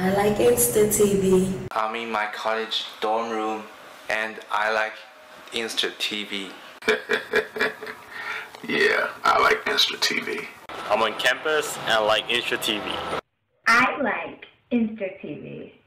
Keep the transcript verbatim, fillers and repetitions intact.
I like Insta T V. I'm in my college dorm room and I like Instra T V. Yeah, I like Instra T V. I'm on campus and I like Instra T V. I like Instra T V.